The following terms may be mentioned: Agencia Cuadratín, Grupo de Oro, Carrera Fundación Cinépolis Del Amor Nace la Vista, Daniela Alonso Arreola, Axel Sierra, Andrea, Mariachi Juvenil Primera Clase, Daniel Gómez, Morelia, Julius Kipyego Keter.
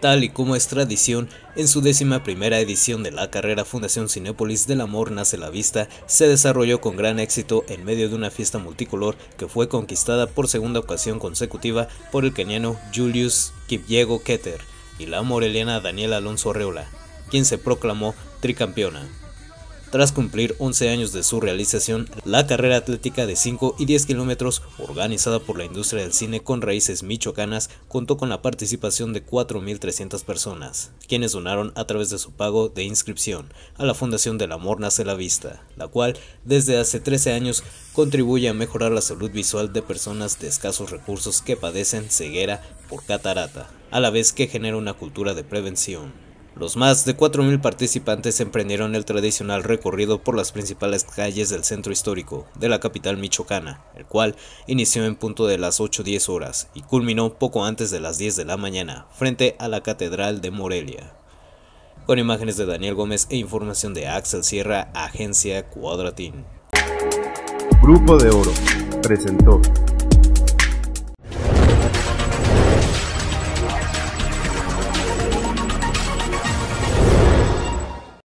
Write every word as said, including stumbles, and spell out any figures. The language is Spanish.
tal y como es tradición, en su décima primera edición de la Carrera Fundación Cinépolis Del Amor Nace la Vista se desarrolló con gran éxito en medio de una fiesta multicolor que fue conquistada por segunda ocasión consecutiva por el keniano Julius Kipyego Keter y la moreliana Daniela Alonso Arreola, quien se proclamó tricampeona. Tras cumplir once años de su realización, la carrera atlética de cinco y diez kilómetros, organizada por la industria del cine con raíces michoacanas, contó con la participación de cuatro mil trescientas personas, quienes donaron a través de su pago de inscripción a la Fundación Del Amor Nace la Vista, la cual desde hace trece años contribuye a mejorar la salud visual de personas de escasos recursos que padecen ceguera por catarata, a la vez que genera una cultura de prevención. Los más de cuatro mil participantes emprendieron el tradicional recorrido por las principales calles del centro histórico de la capital michoacana, el cual inició en punto de las ocho diez horas y culminó poco antes de las diez de la mañana, frente a la Catedral de Morelia. Con imágenes de Daniel Gómez e información de Axel Sierra, Agencia Cuadratín. Grupo de Oro presentó.